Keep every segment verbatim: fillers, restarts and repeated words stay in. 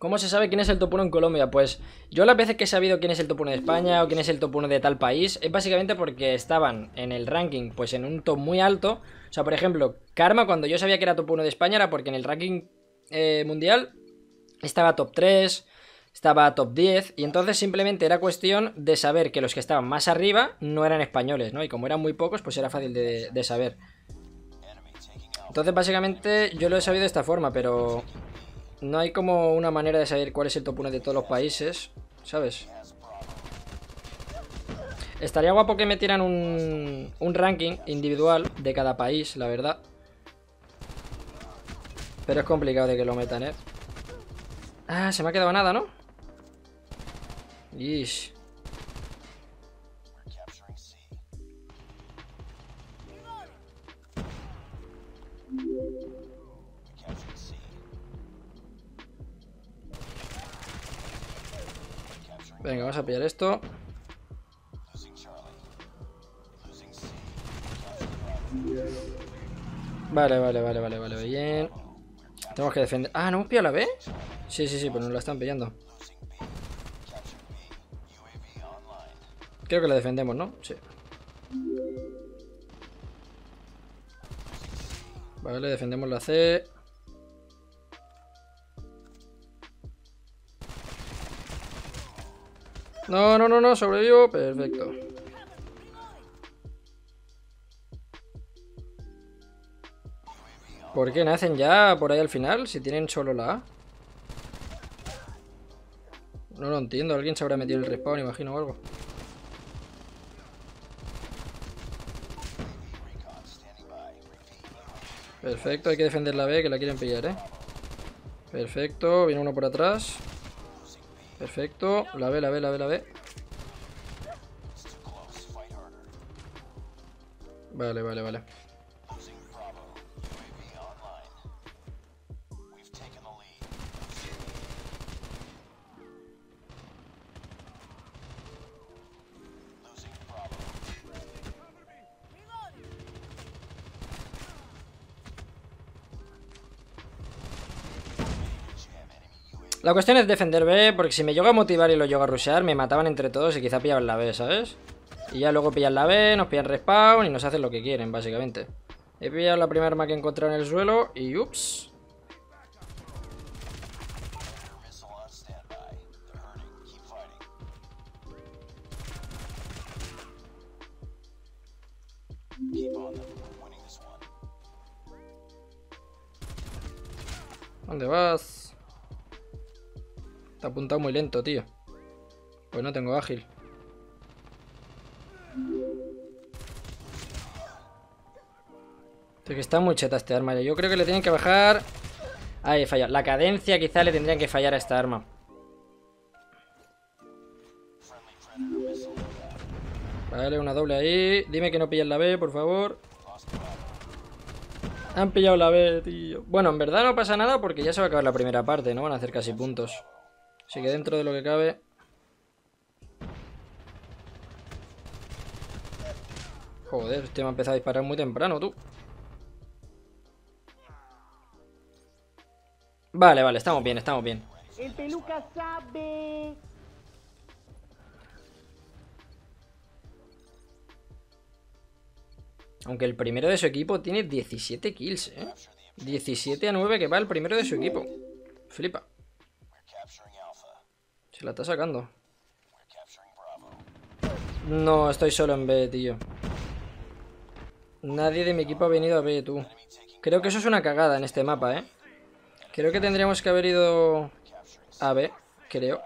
¿Cómo se sabe quién es el top uno en Colombia? Pues yo las veces que he sabido quién es el top uno de España o quién es el top uno de tal país es básicamente porque estaban en el ranking, pues en un top muy alto. O sea, por ejemplo, Karma, cuando yo sabía que era top uno de España era porque en el ranking eh, mundial estaba top tres, estaba top diez, y entonces simplemente era cuestión de saber que los que estaban más arriba no eran españoles, ¿no? Y como eran muy pocos, pues era fácil de, de saber. Entonces básicamente yo lo he sabido de esta forma, pero no hay como una manera de saber cuál es el top uno de todos los países, ¿sabes? Estaría guapo que metieran un, un ranking individual de cada país, la verdad. Pero es complicado de que lo metan, ¿eh? Ah, se me ha quedado nada, ¿no? Yeesh. Venga, vamos a pillar esto. Vale, vale, vale, vale, vale, bien. Tenemos que defender. Ah, ¿no hemos pillado la B? Sí, sí, sí, pero nos la están pillando. Creo que la defendemos, ¿no? Sí. Vale, defendemos la C. No, no, no, no, sobrevivo. Perfecto. ¿Por qué nacen ya por ahí al final? Si tienen solo la A. No lo entiendo, alguien se habrá metido el respawn, imagino, o algo. Perfecto, hay que defender la B, que la quieren pillar, ¿eh? Perfecto, viene uno por atrás. Perfecto, la B, la B, la B, la B. Vale, vale, vale. La cuestión es defender B, porque si me llego a motivar y lo llego a rushear, me mataban entre todos y quizá pillaban la B, ¿sabes? Y ya luego pillan la B, nos pillan respawn y nos hacen lo que quieren, básicamente. He pillado la primera arma que he encontrado en el suelo y ups. ¿Dónde vas? Está apuntado muy lento, tío. Pues no tengo ágil. Es que está muy cheta este arma. Yo creo que le tienen que bajar. Ahí he fallado. La cadencia quizá le tendrían que fallar a esta arma. Vale, una doble ahí. Dime que no pillan la B, por favor. Han pillado la B, tío. Bueno, en verdad no pasa nada porque ya se va a acabar la primera parte. No van a hacer casi puntos. Así que dentro de lo que cabe. Joder, este me ha empezado a disparar muy temprano, tú. Vale, vale, estamos bien, estamos bien. El peluca sabe. Aunque el primero de su equipo tiene diecisiete kills, ¿eh? diecisiete a nueve que va el primero de su equipo. Flipa. Se la está sacando. No, estoy solo en B, tío. Nadie de mi equipo ha venido a B, tú. Creo que eso es una cagada en este mapa, ¿eh? Creo que tendríamos que haber ido a B, creo.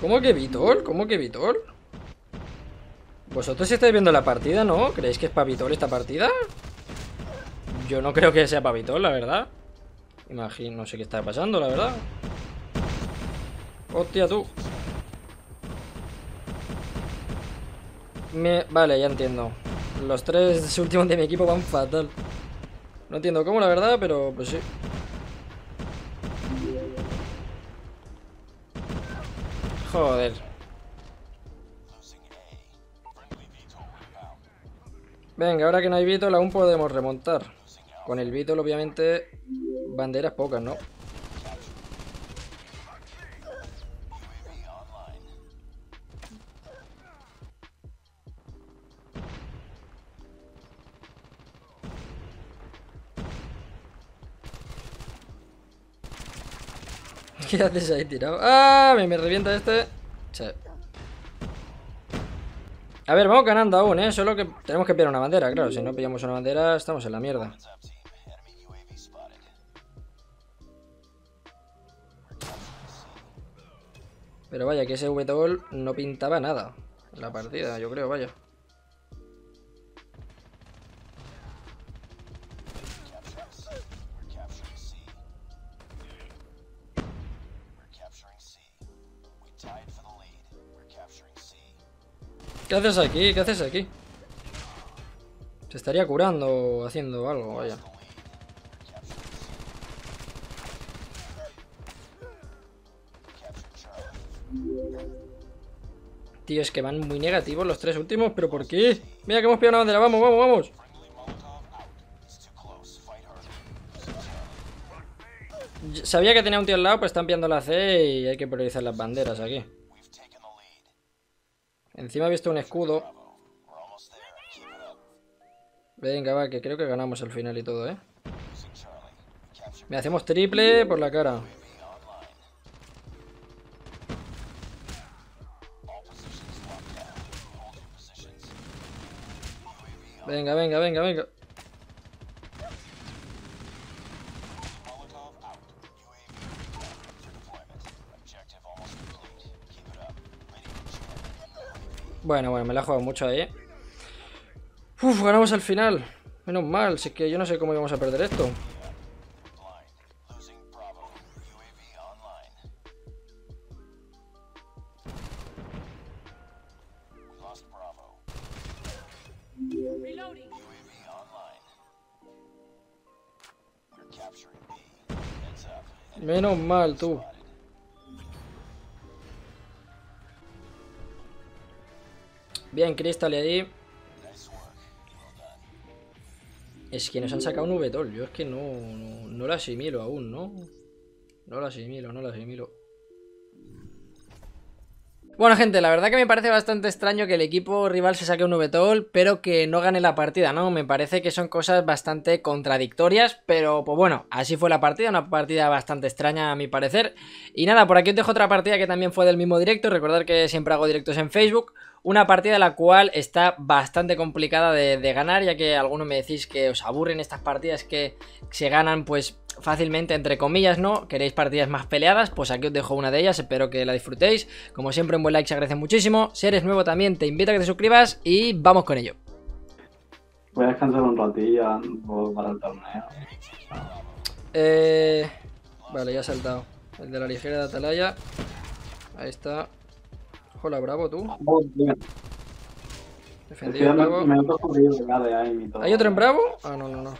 ¿Cómo que V T O L? ¿Cómo que V T O L? ¿Vosotros estáis viendo la partida, no? ¿Creéis que es para V T O L esta partida? Yo no creo que sea para V T O L, la verdad. Imagino, no sé qué está pasando, la verdad. Hostia, tú. Me... Vale, ya entiendo. Los tres últimos de mi equipo van fatal. No entiendo cómo, la verdad, pero pues sí. Joder. Venga, ahora que no hay V T O L aún podemos remontar. Con el V T O L obviamente banderas pocas, ¿no? ¿Qué haces ahí tirado? ¡Ah! Me, me revienta este. Che. A ver, vamos ganando aún, ¿eh? Solo que tenemos que pillar una bandera, claro. Si no pillamos una bandera, estamos en la mierda. Pero vaya, que ese V T O L no pintaba nada en la partida, yo creo, vaya. ¿Qué haces aquí? ¿Qué haces aquí? Se estaría curando o haciendo algo, vaya. Tío, es que van muy negativos los tres últimos, ¿pero por qué? Mira que hemos pillado una bandera, vamos, vamos, vamos. Sabía que tenía un tío al lado, pues están pillando la C y hay que priorizar las banderas aquí. Encima he visto un escudo. Venga, va, que creo que ganamos al final y todo, ¿eh? Me hacemos triple por la cara. Venga, venga, venga, venga. Bueno, bueno, me la he jugado mucho ahí. Uf, ganamos al final. Menos mal, si es que yo no sé cómo íbamos a perder esto. Menos mal, tú. Bien, Crystal ahí. Es que nos han sacado un V T O L. Yo es que no, no, no lo asimilo aún, ¿no? No lo asimilo, no lo asimilo. Bueno, gente, la verdad que me parece bastante extraño que el equipo rival se saque un V T O L, pero que no gane la partida, ¿no? Me parece que son cosas bastante contradictorias, pero pues bueno, así fue la partida, una partida bastante extraña a mi parecer. Y nada, por aquí os dejo otra partida que también fue del mismo directo. Recordad que siempre hago directos en Facebook. Una partida la cual está bastante complicada de, de ganar, ya que algunos me decís que os aburren estas partidas que se ganan pues fácilmente, entre comillas, ¿no? ¿Queréis partidas más peleadas? Pues aquí os dejo una de ellas, espero que la disfrutéis. Como siempre, un buen like se agradece muchísimo. Si eres nuevo también te invito a que te suscribas y vamos con ello. Voy a descansar un ratillo, ando para el torneo. Eh... Vale, ya ha saltado. El de la ligera de Atalaya. Ahí está. Hola, bravo, tú. Oh, defendido, bravo. Me, me ahí, ¿hay otro en bravo? Ah, no, no, no.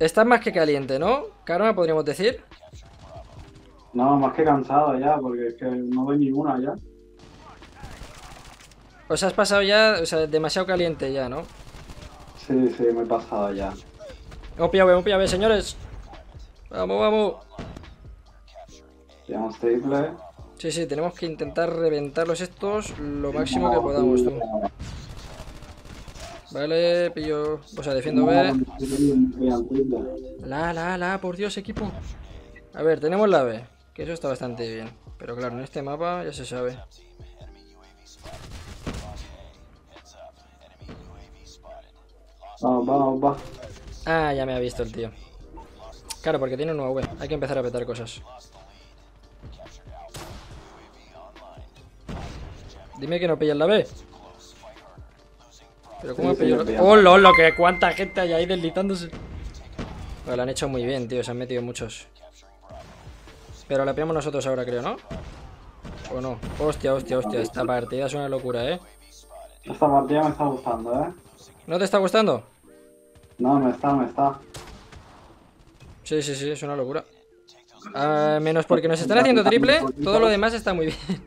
Estás más que caliente, ¿no? Karma, podríamos decir. No, más que cansado ya, porque es que no doy ninguna ya. O sea, has pasado ya, o sea, demasiado caliente ya, ¿no? Sí, sí, me he pasado ya. Hemos pillado, hemos pillado, señores. Vamos, vamos. Tenemos triple. Sí, sí, tenemos que intentar reventarlos estos lo máximo que podamos, tú. Vale, pillo. O sea, defiendo B. La, la, la, por Dios, equipo. A ver, tenemos la B. Que eso está bastante bien. Pero claro, en este mapa ya se sabe. Vamos, vamos, vamos. Ah, ya me ha visto el tío. Claro, porque tiene un U A V. Hay que empezar a petar cosas. Dime que no pillan la B. Pero cómo sí, pillan sí, la B. ¡Oh, lo, lo que cuánta gente hay ahí deslizándose! Bueno, lo han hecho muy bien, tío. Se han metido muchos. Pero la pillamos nosotros ahora, creo, ¿no? ¿O no? Hostia, hostia, hostia. Esta partida es una locura, ¿eh? Esta partida me está gustando, ¿eh? ¿No te está gustando? No, me está, me está. Sí, sí, sí. Es una locura. Ah, menos porque nos están haciendo triple. Todo lo demás está muy bien.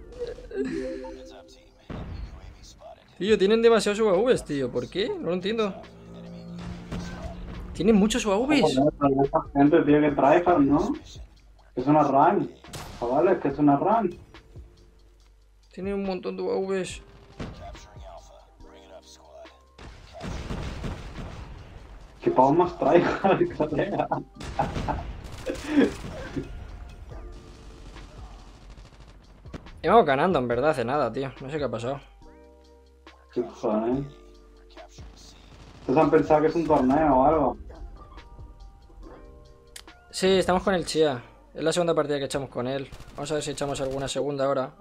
Tío, tienen demasiados U A Vs, tío. ¿Por qué? No lo entiendo. Tienen muchos U A Vs. Esta gente tiene que traer, ¿no? Es una run. Chavales, que es una run. Tienen un montón de U A Vs. Que pavos más traigo a la carrera. Íbamos ganando, en verdad, hace nada, tío. No sé qué ha pasado. Qué joder, ¿eh? Ustedes han pensado que es un torneo o algo. Sí, estamos con el Chia. Es la segunda partida que echamos con él. Vamos a ver si echamos alguna segunda ahora.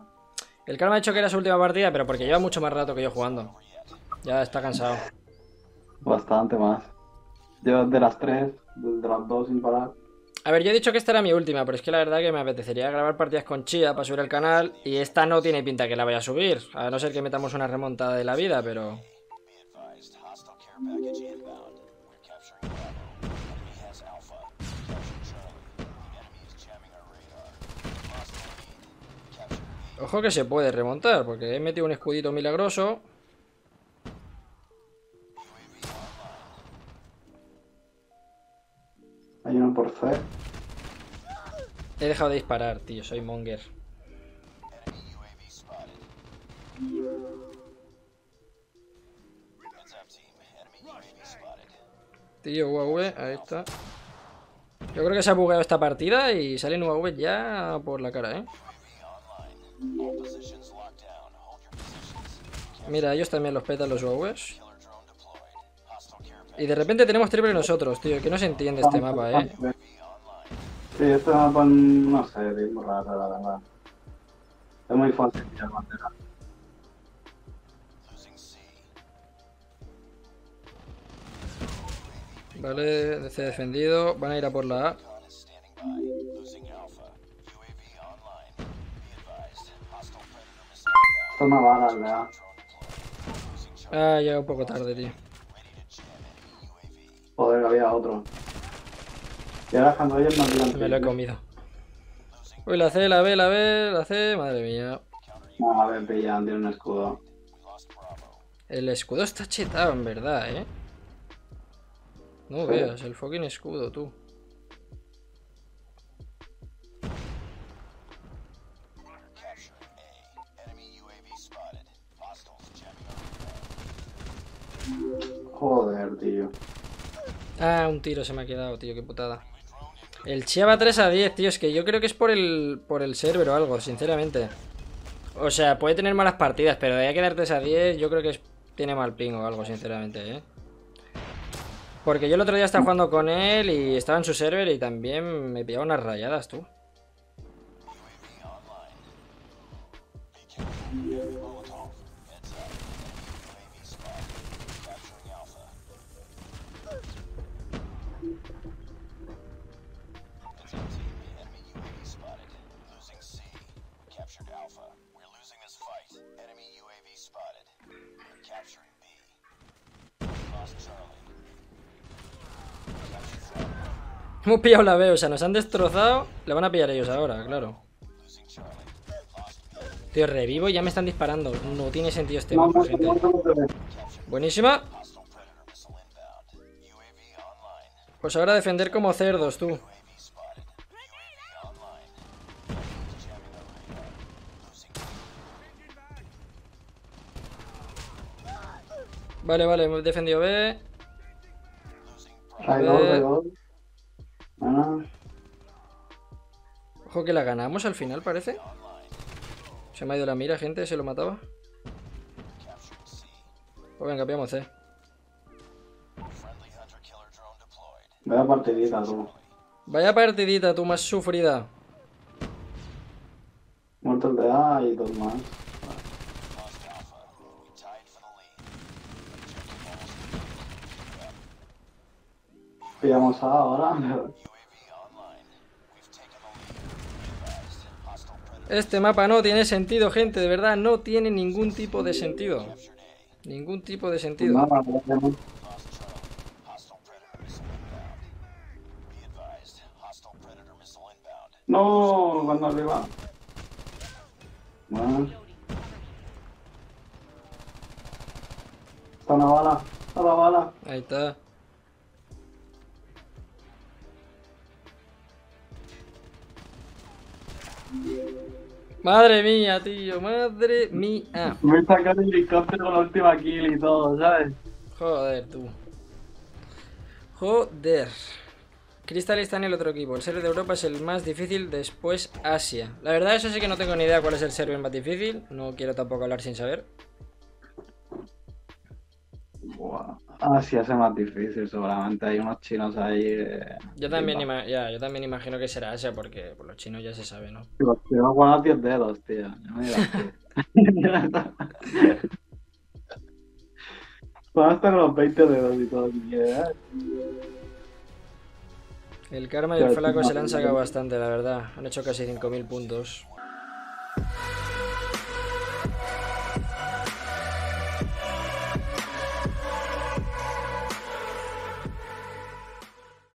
El Karma ha dicho que era su última partida, pero porque lleva mucho más rato que yo jugando. Ya está cansado. Bastante más. Yo desde las tres, desde las dos sin parar. A ver, yo he dicho que esta era mi última, pero es que la verdad es que me apetecería grabar partidas con Chia para subir al canal. Y esta no tiene pinta que la vaya a subir, a no ser que metamos una remontada de la vida, pero... Ojo que se puede remontar, porque he metido un escudito milagroso. Hay uno por C. He dejado de disparar, tío. Soy monger. Tío, U A V. Ahí está. Yo creo que se ha bugueado esta partida y salen U A V ya por la cara, ¿eh? Mira, ellos también los petan los U A Vs. Y de repente tenemos triple nosotros, tío, que no se entiende este mapa, eh. Sí, este mapa no sé, es muy raro, la verdad. Es muy fácil tirar bandera. Vale, D C defendido. Van a ir a por la A. Toma balas, la A. Ah, llega un poco tarde, tío. Joder, había otro. Y ahora cuando hay el más grande. Me lo he comido. Uy, la C, la B, la B, la C. Madre mía. No, a ver, pillan, tiene un escudo. El escudo está chetado, en verdad, eh. No sí. Veas, el fucking escudo, tú. Joder, tío. Ah, un tiro se me ha quedado, tío, qué putada. El Chia va tres a diez, tío. Es que yo creo que es por el por el server o algo, sinceramente. O sea, puede tener malas partidas, pero de ahí a quedar tres a diez, yo creo que es, tiene mal ping o algo, sinceramente, ¿eh? Porque yo el otro día estaba jugando con él y estaba en su server y también me pillaba unas rayadas, tú. Hemos pillado la B, o sea, nos han destrozado. La van a pillar ellos ahora, claro. Tío, revivo y ya me están disparando. No tiene sentido este mapa, no, gente. No, no, no, no. Buenísima. Pues ahora defender como cerdos, tú. Vale, vale, hemos defendido B. B. Ah. Ojo que la ganamos al final, parece. Se me ha ido la mira, gente, se lo mataba. Pues venga, pillamos C. Vaya partidita, tú. Vaya partidita, tú, más sufrida. Muerto el de A y dos más. Pillamos A ahora. Este mapa no tiene sentido, gente, de verdad, no tiene ningún tipo de sentido. Ningún tipo de sentido. No, no, no, no. No, cuando arriba. Bueno. Está una bala, está la bala. Ahí está. Madre mía, tío, madre mía. Me he sacado el helicóptero con la última kill y todo, ¿sabes? Joder, tú. Joder. Crystal está en el otro equipo. El server de Europa es el más difícil, después Asia. La verdad, eso sí que no tengo ni idea cuál es el server más difícil. No quiero tampoco hablar sin saber. Buah. Asia es el más difícil, seguramente. Hay unos chinos ahí. Eh, yo, también ya, yo también imagino que será Asia porque por los chinos ya se sabe, ¿no? Los chinos juegan a diez dedos, tío. No me digas, tío. Juegan hasta con los veinte dedos y todo. Yeah, tío. El Karma y el Flaco se le han sacado bastante, la verdad. Han hecho casi cinco mil puntos.